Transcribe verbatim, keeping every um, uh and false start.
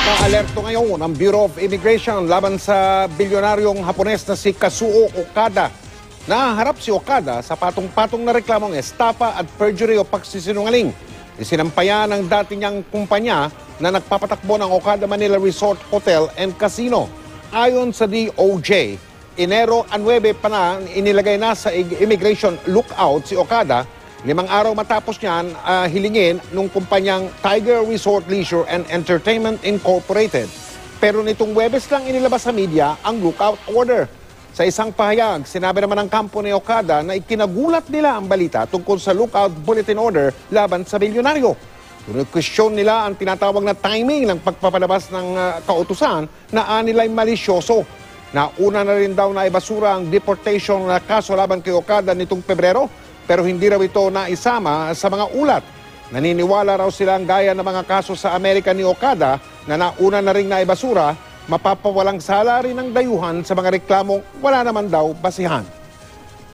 Naka-alerto ngayon ang Bureau of Immigration laban sa bilyonaryong Hapones na si Kazuo Okada. Naharap si Okada sa patong-patong na reklamong estafa at perjury o pagsisinungaling. Isinampayan ng dati niyang kumpanya na nagpapatakbo ng Okada Manila Resort Hotel and Casino. Ayon sa D O J, Enero nuwebe pa na inilagay na sa immigration lookout si Okada. Limang araw matapos niyan, uh, hilingin nung kumpanyang Tiger Resort Leisure and Entertainment Incorporated. Pero nitong Huwebes lang inilabas sa media ang lookout order. Sa isang pahayag, sinabi naman ng kampo ni Okada na ikinagulat nila ang balita tungkol sa lookout bulletin order laban sa bilyonaryo. Kinikwestiyon nila ang tinatawag na timing ng pagpapalabas ng uh, kautusan na anila'y malisyoso. Nauna na rin daw na ibasura ang deportation na kaso laban kay Okada nitong Pebrero. Pero hindi raw ito naisama sa mga ulat. Naniniwala raw silang gaya ng mga kaso sa Amerika ni Okada na nauna na rin naibasura, mapapawalang sala rin ang dayuhan sa mga reklamong wala naman daw basihan.